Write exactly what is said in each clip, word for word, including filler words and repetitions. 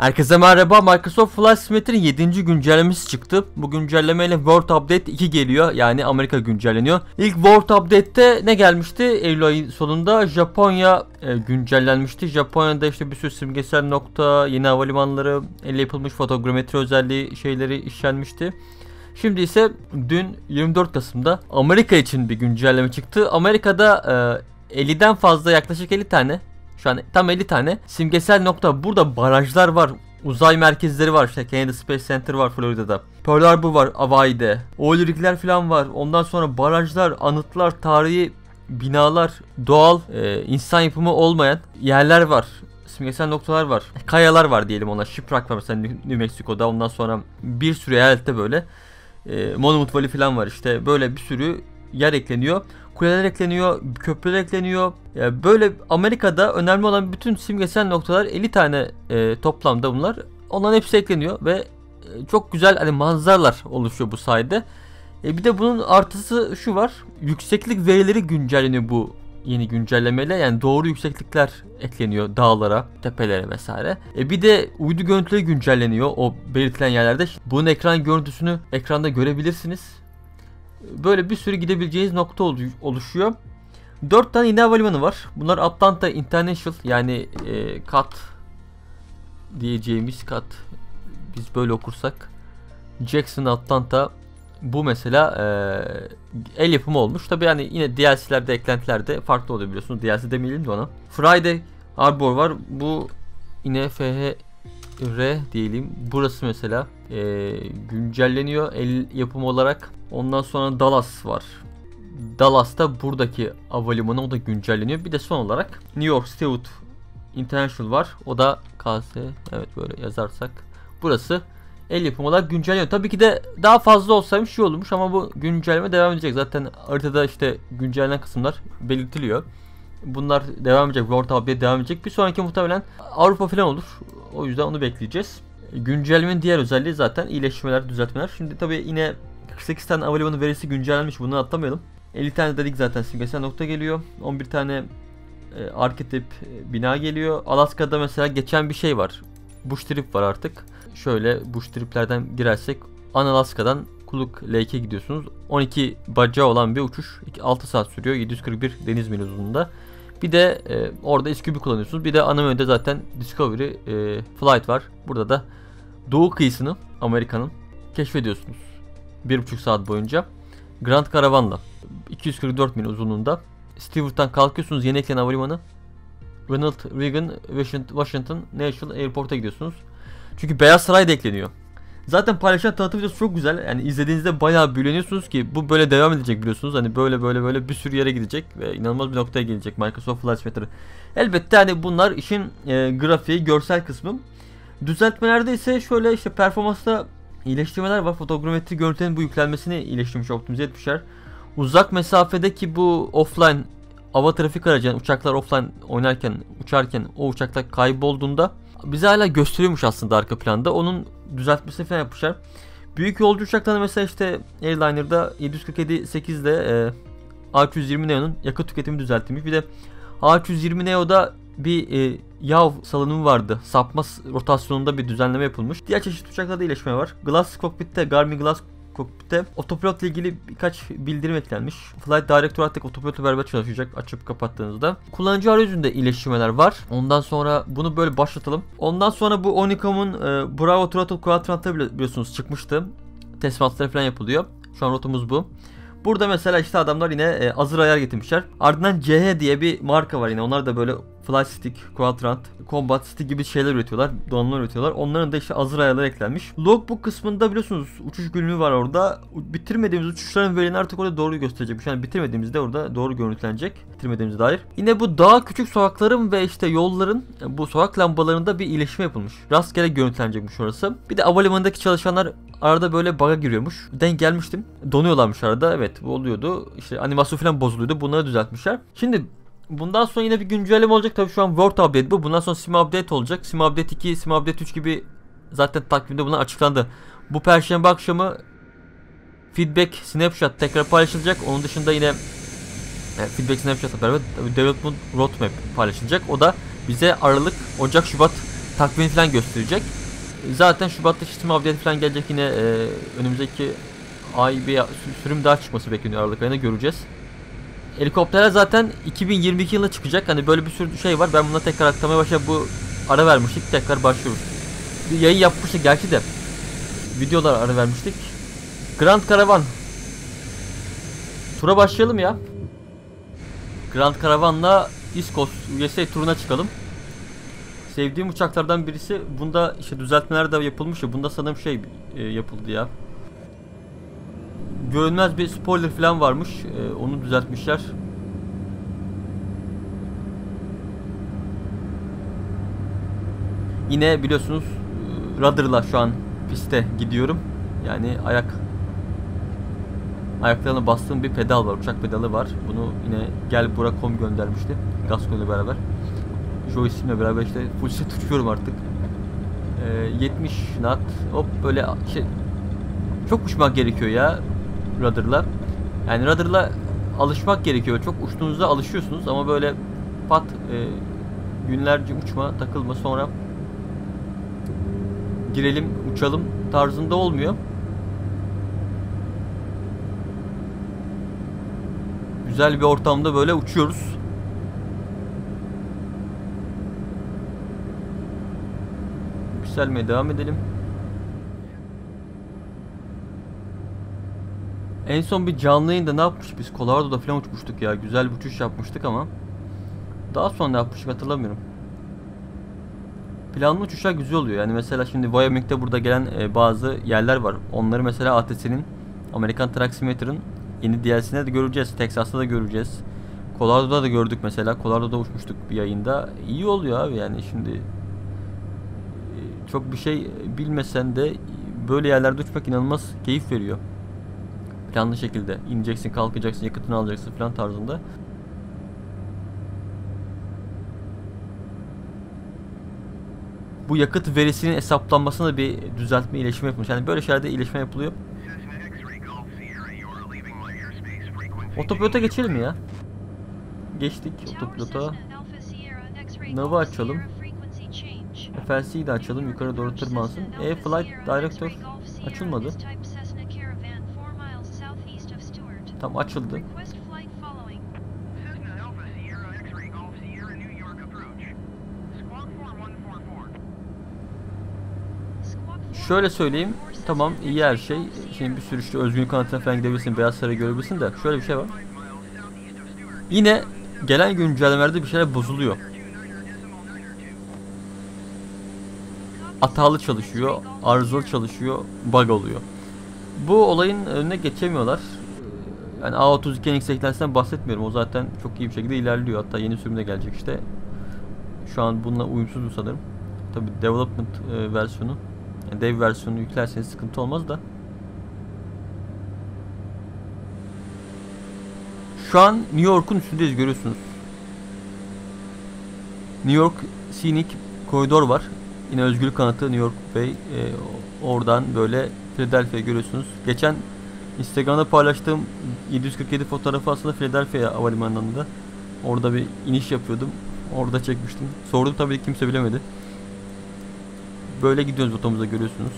Herkese merhaba. Microsoft Flight Simulator'ın yedinci güncellemesi çıktı. Bu güncellemeyle World Update iki geliyor. Yani Amerika güncelleniyor. İlk World Update'te ne gelmişti? Eylül ayı sonunda Japonya e, güncellenmişti. Japonya'da işte bir sürü simgesel nokta, yeni havalimanları, elle yapılmış fotogrametri özelliği şeyleri işlenmişti. Şimdi ise dün yirmi dört Kasım'da Amerika için bir güncelleme çıktı. Amerika'da e, elliden fazla, yaklaşık elli tane. Şu an tam elli tane simgesel nokta. Burada barajlar var, uzay merkezleri var. İşte Kennedy Space Center var Florida'da. Pearl Harbor var Hawaii'de. Oil rigler falan var. Ondan sonra barajlar, anıtlar, tarihi binalar, doğal, e, insan yapımı olmayan yerler var. Simgesel noktalar var. Kayalar var diyelim ona. Shiprock var mesela New Mexico'da. Ondan sonra bir sürü eyalette böyle. E, Monument Valley falan var işte. Böyle bir sürü yer ekleniyor. Kuleler ekleniyor, köprüler ekleniyor. Yani böyle Amerika'da önemli olan bütün simgesel noktalar, elli tane e, toplamda bunlar. Onların hepsi ekleniyor ve e, çok güzel hani manzaralar oluşuyor bu sayede. E, bir de bunun artısı şu var. Yükseklik verileri güncelleniyor bu yeni güncellemeyle. Yani doğru yükseklikler ekleniyor dağlara, tepelere vesaire. E, bir de uydu görüntüleri güncelleniyor o belirtilen yerlerde. Bunun ekran görüntüsünü ekranda görebilirsiniz. Böyle bir sürü gidebileceğiniz nokta oluşuyor. dört tane yeni havalimanı var. Bunlar Atlanta International, yani e, kat diyeceğimiz kat. Biz böyle okursak. Jackson Atlanta. Bu mesela e, el yapımı olmuş. Tabi yani yine D L C'lerde, eklentilerde farklı oluyor biliyorsunuz. D L C demeyelim de ona. Friday Harbor var. Bu yine F H R diyelim. Burası mesela e, güncelleniyor el yapımı olarak. Ondan sonra Dallas var. Dallas'ta buradaki havalimanı, o da güncelleniyor. Bir de son olarak New York City International var. O da K S, evet böyle yazarsak. Burası el yapımı olarak güncelleniyor. Tabii ki de daha fazla olsaymış şey olmuş ama bu güncelleme devam edecek. Zaten haritada işte güncellenen kısımlar belirtiliyor. Bunlar devam edecek. World Update devam edecek. Bir sonraki muhtemelen Avrupa falan olur. O yüzden onu bekleyeceğiz. Güncellemenin diğer özelliği zaten iyileşmeler, düzeltmeler. Şimdi tabii yine kırk sekiz tane havalimanı verisi güncellenmiş. Bunu atlamayalım. elli tane dedik zaten simgesel nokta geliyor. on bir tane e, arketip e, bina geliyor. Alaska'da mesela geçen bir şey var. Bush trip var artık. Şöyle Bush triplerden girersek Alaska'dan Kuluk Lake'e gidiyorsunuz. on iki bacağı olan bir uçuş. altı saat sürüyor. yedi yüz kırk bir deniz mil uzunluğunda. Bir de e, orada iskübi kullanıyorsunuz. Bir de ana menüde zaten Discovery e, Flight var. Burada da doğu kıyısını Amerika'nın keşfediyorsunuz. bir buçuk saat boyunca Grand Caravan'la iki yüz kırk dört mil uzunluğunda Stewart'tan kalkıyorsunuz, yeni eklenen havalimanı Ronald Reagan Washington National Airport'a gidiyorsunuz. Çünkü Beyaz Saray da ekleniyor. Zaten paylaşan tanıtım videosu çok güzel. Yani izlediğinizde bayağı büyüleniyorsunuz ki bu böyle devam edecek biliyorsunuz. Hani böyle böyle böyle bir sürü yere gidecek ve inanılmaz bir noktaya gelecek Microsoft Flight Simulator. Elbette hani bunlar işin e, grafiği, görsel kısmı. Düzeltmelerde ise şöyle işte performansta İyileştirmeler var. Fotogrametri görüntünün bu yüklenmesini iyileştirmiş, optimize etmişler. Uzak mesafedeki bu offline hava trafik aracı, yani uçaklar offline oynarken, uçarken o uçaklar kaybolduğunda bize hala gösteriyormuş aslında arka planda. Onun düzeltmesi falan yapmışlar. Büyük yolcu uçaklarında mesela işte Airliner'da yedi yüz kırk yedi sekiz ile e, A üç yüz yirmi Neo'nun yakıt tüketimi düzeltilmiş. Bir de A üç yüz yirmi Neo'da bir e, yav salınımı vardı. Sapma rotasyonunda bir düzenleme yapılmış. Diğer çeşitli uçaklarda iyileşme var. Glass cockpit'te, Garmin Glass cockpit'te otopilotla ilgili birkaç bildirim eklenmiş. Flight Director artık otopilotla beraber çalışacak açıp kapattığınızda. Kullanıcı arayüzünde iyileştirmeler var. Ondan sonra bunu böyle başlatalım. Ondan sonra bu Onicom'un e, Bravo Throttle Quadrant'ta biliyorsunuz çıkmıştı. Teslimatları falan yapılıyor. Şu an rotamız bu. Burada mesela işte adamlar yine e, hazır ayar getirmişler. Ardından C H diye bir marka var yine. Onlar da böyle Flight Stick, Quadrant, Combat Stick gibi şeyler üretiyorlar. Donanımlar üretiyorlar. Onların da işte hazır ayarları eklenmiş. Logbook kısmında biliyorsunuz uçuş günlüğü var orada. Bitirmediğimiz uçuşların verilerini artık orada doğru gösterecek. Yani bitirmediğimizde orada doğru görüntülenecek. Bitirmediğimize dair. Yine bu daha küçük sokakların ve işte yolların bu sokak lambalarında bir iyileşme yapılmış. Rastgele görüntülenecekmiş orası. Bir de havalimanındaki çalışanlar arada böyle bug'a giriyormuş. Denk gelmiştim. Donuyorlarmış arada. Evet bu oluyordu. İşte animasyon falan bozuluyordu. Bunları düzeltmişler. Şimdi bundan sonra yine bir güncelleme olacak. Tabii şu an World Update bu. Bundan sonra SIM Update olacak. SIM Update iki, SIM Update üç gibi zaten takvimde bunlar açıklandı. Bu perşembe akşamı feedback, snapshot tekrar paylaşılacak. Onun dışında yine yani feedback, snapshot'la beraber development roadmap paylaşılacak. O da bize Aralık, Ocak, Şubat takvimi falan gösterecek. Zaten Şubat'ta SIM Update falan gelecek, yine e, önümüzdeki ay bir sürüm daha çıkması bekleniyor, Aralık ayında göreceğiz. Helikopterler zaten iki bin yirmi iki yılında çıkacak. Hani böyle bir sürü şey var. Ben buna tekrar aklamaya başlayıp bu ara vermiştik. Tekrar başlıyoruz. Bir yayın yapmıştık gerçi de. Videolar ara vermiştik. Grand Caravan. Tura başlayalım ya. Grand Caravan'la East Coast U S A turuna çıkalım. Sevdiğim uçaklardan birisi. Bunda işte düzeltmeler de yapılmış ya. Bunda sanırım şey e, yapıldı ya. Görünmez bir spoiler falan varmış. Ee, onu düzeltmişler. Yine biliyorsunuz rudder'la şu an piste gidiyorum. Yani ayak ayaklarına bastığım bir pedal var. Uçak pedalı var. Bunu yine gel bura nokta com göndermişti. Gasco ile beraber. Joystick'imle beraber işte full set uçuyorum artık. Ee, yetmiş knot. Hop böyle şey. Çok uçmak gerekiyor ya. Rudder'la. Yani rudder'la alışmak gerekiyor. Çok uçtuğunuzda alışıyorsunuz ama böyle pat e, günlerce uçma, takılma, sonra girelim, uçalım tarzında olmuyor. Güzel bir ortamda böyle uçuyoruz. Yükselmeye devam edelim. En son bir canlı yayında ne yapmış biz? Kolardo'da falan uçmuştuk ya. Güzel bir uçuş yapmıştık ama daha sonra ne yapmıştık hatırlamıyorum. Planlı uçuşlar güzel oluyor. Yani mesela şimdi Wyoming'de burada gelen e, bazı yerler var. Onları mesela A T C'nin, American Traximeter'ın yeni D L C'sinde de göreceğiz. Texas'ta da göreceğiz. Kolardo'da da gördük mesela. Kolardo'da uçmuştuk bir yayında. İyi oluyor abi yani şimdi. E, çok bir şey bilmesen de böyle yerlerde uçmak inanılmaz keyif veriyor. Planlı şekilde ineceksin, kalkacaksın, yakıtını alacaksın falan tarzında. Bu yakıt verisinin hesaplanmasına da bir düzeltme, iyileşme yapılmış. Yani böyle şeylerde iyileşme yapılıyor. Otopilota geçelim ya. Geçtik otopilota. Nav'ı açalım. F L C'yi de açalım, yukarı doğru tırmansın. E Flight Director açılmadı. Tam açıldı. Şöyle söyleyeyim. Tamam, iyi her şey. Şimdi bir sürüşte özgün kanatına falan gidebilirsin. Beyaz Saray'ı görebilirsin de. Şöyle bir şey var. Yine gelen güncellemelerde bir şeyler bozuluyor. Hatalı çalışıyor. Arızalı çalışıyor. Bug oluyor. Bu olayın önüne geçemiyorlar. Yani A otuz iki N X seksen'den bahsetmiyorum. O zaten çok iyi bir şekilde ilerliyor. Hatta yeni sürümde gelecek işte. Şu an bununla uyumsuzdu sanırım. Tabi development e, versiyonu. Yani dev versiyonu yüklerseniz sıkıntı olmaz da. Şu an New York'un üstündeyiz, görüyorsunuz. New York Scenic Koridor var. Yine özgürlük kanatı New York Bay. E, oradan böyle Philadelphia görüyorsunuz. Geçen Instagram'da paylaştığım yedi yüz kırk yedi fotoğrafı aslında Philadelphia havalimanında. Orada bir iniş yapıyordum. Orada çekmiştim. Sordum, tabii kimse bilemedi. Böyle gidiyoruz otomuzda, görüyorsunuz.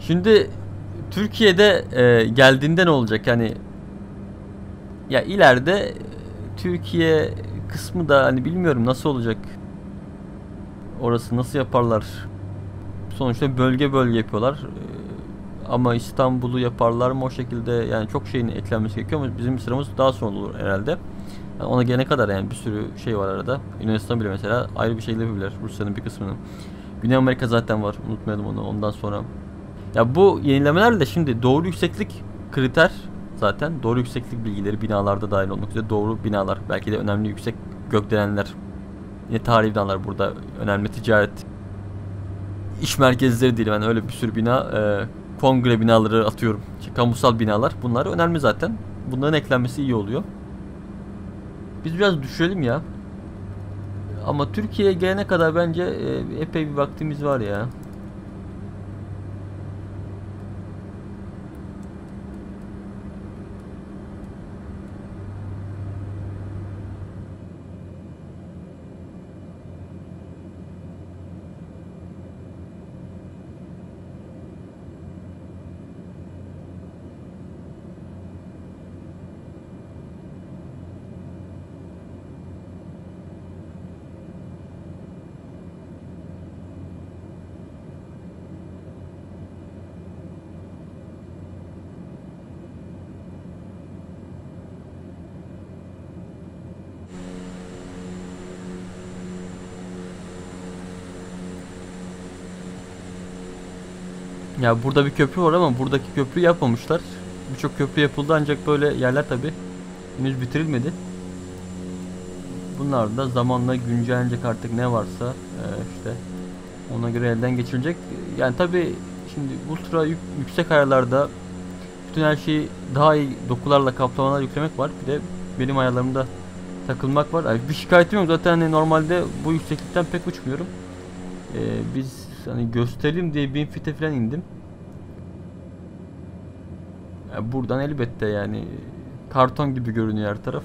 Şimdi Türkiye'de e, geldiğinde ne olacak? Yani ya ileride Türkiye kısmı da hani bilmiyorum nasıl olacak. Orası nasıl yaparlar? Sonuçta bölge bölge yapıyorlar. Ee, ama İstanbul'u yaparlar mı o şekilde? Yani çok şeyin eklenmesi gerekiyor ama bizim sıramız daha sonra olur herhalde. Yani ona gelene kadar yani bir sürü şey var arada. Yunanistan bile mesela ayrı bir şeyle yapabilir. Rusya'nın bir kısmını. Güney Amerika zaten var. Unutmayalım onu. Ondan sonra. Ya bu yenilemelerle şimdi doğru yükseklik kriter zaten. Doğru yükseklik bilgileri binalarda dahil olmak üzere doğru binalar. Belki de önemli yüksek gökdelenler. Yine tarihi binalar burada. Önemli ticaret İş merkezleri değil, ben yani öyle bir sürü bina, e, kongre binaları atıyorum, işte, kamusal binalar, bunlar önemli zaten. Bunların eklenmesi iyi oluyor. Biz biraz düşürelim ya. Ama Türkiye'ye gelene kadar bence e, epey bir vaktimiz var ya. Ya burada bir köprü var ama buradaki köprü yapmamışlar. Birçok köprü yapıldı ancak böyle yerler tabi henüz bitirilmedi. Bunlar da zamanla güncellenecek, artık ne varsa işte ona göre elden geçirilecek. Yani tabi şimdi ultra yüksek ayarlarda bütün her şeyi daha iyi dokularla, kaplamalar yüklemek var. Bir de benim ayarlarımda takılmak var. Yani bir şikayetim yok zaten, hani normalde bu yükseklikten pek uçmuyorum. Ee, biz hani gösterelim diye bin fite falan indim. Yani buradan elbette yani karton gibi görünüyor her taraf.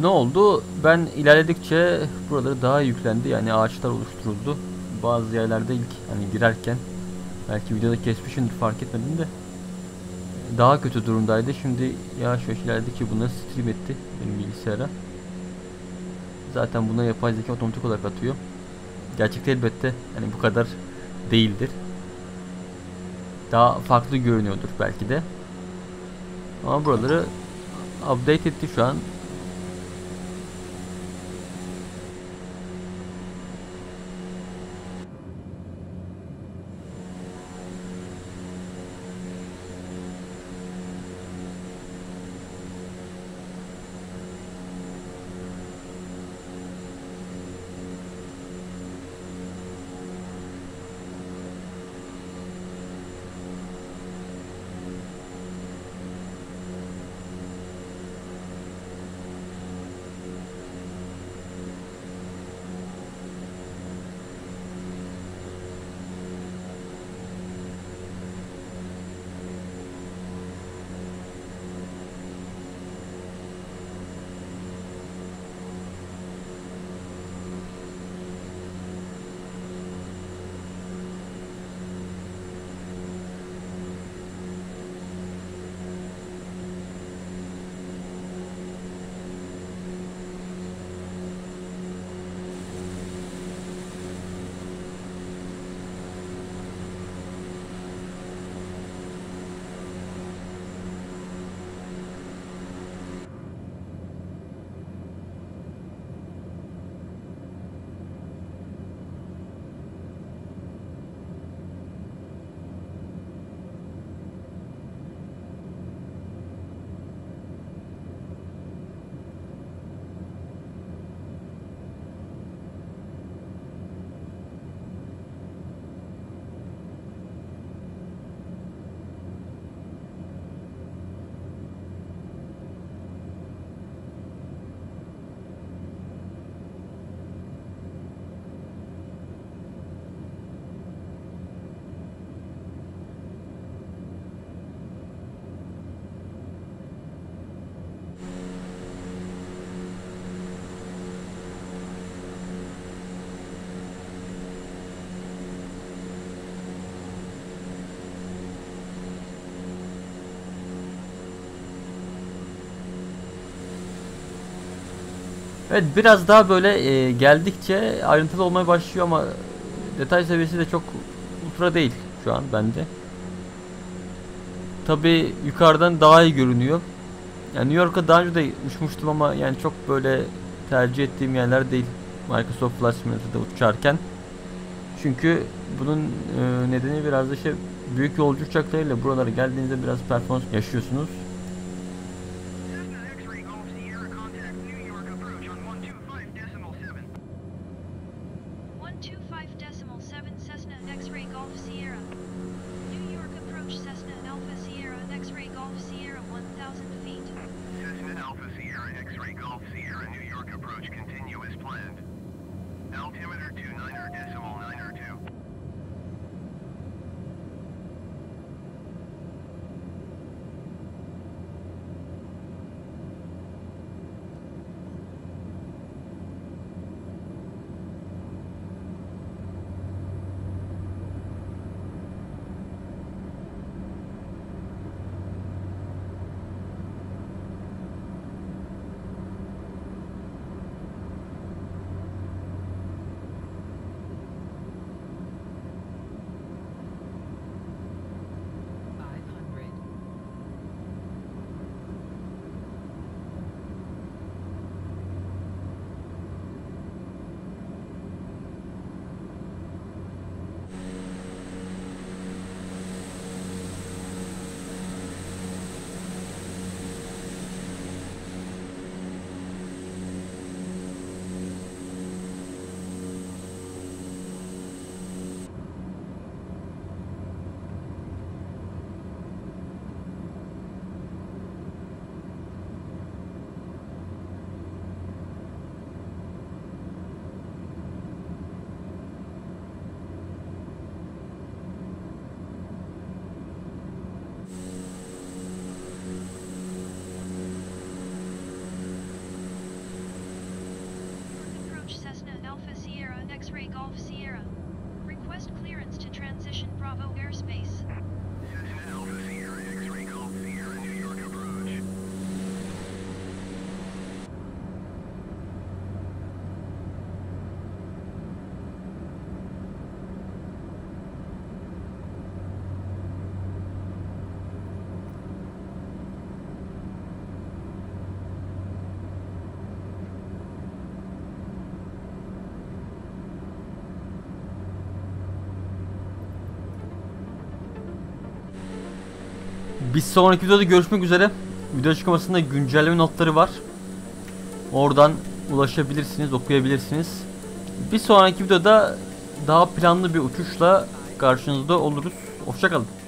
Ne oldu? Ben ilerledikçe buraları daha yüklendi. Yani ağaçlar oluşturuldu. Bazı yerlerde ilk hani girerken belki videoda kesmişimdir, fark etmedim de daha kötü durumdaydı. Şimdi yavaş yavaş ilerledikçe bunları stream etti benim bilgisayara. Zaten buna yapay zeka otomatik olarak atıyor. Gerçekte elbette hani bu kadar değildir. Daha farklı görünüyordur belki de. Ama buraları update etti şu an. Evet, biraz daha böyle e, geldikçe ayrıntılı olmaya başlıyor ama detay seviyesi de çok ultra değil şu an bence. Tabi yukarıdan daha iyi görünüyor. Yani New York'a daha önce de uçmuştum ama yani çok böyle tercih ettiğim yerler değil Microsoft Flight Simulator'da uçarken. Çünkü bunun e, nedeni biraz da şey, büyük yolcu uçaklarıyla buralara geldiğinizde biraz performans yaşıyorsunuz. X-Ray Golf Sierra. Request clearance to transition Bravo airspace. Yes, Alpha Sierra X-Ray Golf Sierra, New York approach. Biz sonraki videoda görüşmek üzere. Video açıklamasında güncelleme notları var. Oradan ulaşabilirsiniz, okuyabilirsiniz. Bir sonraki videoda daha planlı bir uçuşla karşınızda oluruz. Hoşça kalın.